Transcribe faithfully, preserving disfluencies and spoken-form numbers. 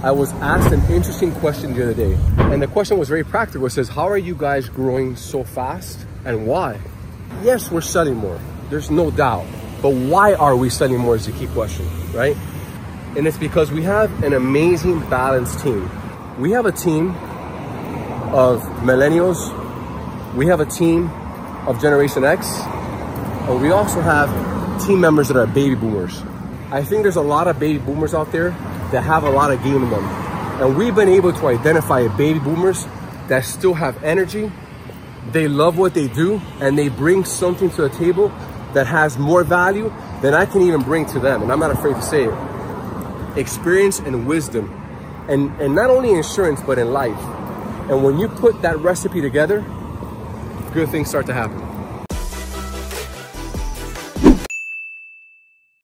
I was asked an interesting question the other day, and the question was very practical. It says, how are you guys growing so fast and why? Yes, we're studying more, there's no doubt, but why are we studying more is the key question, right? And it's because we have an amazing balanced team. We have a team of millennials, we have a team of Generation X, and we also have team members that are baby boomers. I think there's a lot of baby boomers out there that have a lot of game in them. And we've been able to identify baby boomers that still have energy, they love what they do, and they bring something to the table that has more value than I can even bring to them, and I'm not afraid to say it. Experience and wisdom, and, and not only in insurance, but in life. And when you put that recipe together, good things start to happen.